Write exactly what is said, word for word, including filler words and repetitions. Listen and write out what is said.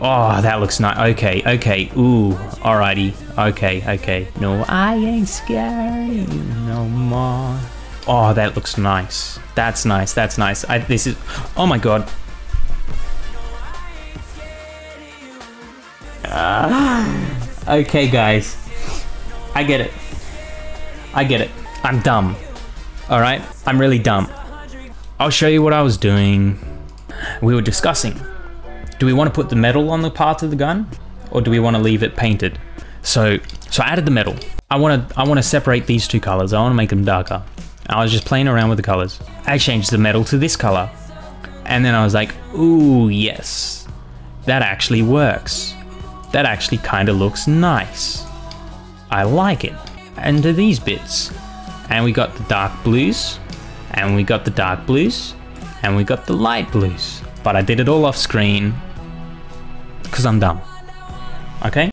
Oh, that looks nice. Okay, okay. Ooh, alrighty. Okay, okay. No, I ain't scared you no more. Oh, that looks nice. That's nice. That's nice. I, this is. Oh my god. Uh, okay, guys. I get it. I get it. I'm dumb. All right. I'm really dumb. I'll show you what I was doing. We were discussing, do we want to put the metal on the part of the gun, or do we want to leave it painted? So, so I added the metal. I want to, I want to separate these two colors. I want to make them darker. I was just playing around with the colors. I changed the metal to this color, and then I was like, "Ooh, yes, that actually works. That actually kind of looks nice. I like it." And to these bits, and we got the dark blues, and we got the dark blues, and we got the light blues. But I did it all off screen because I'm dumb. Okay.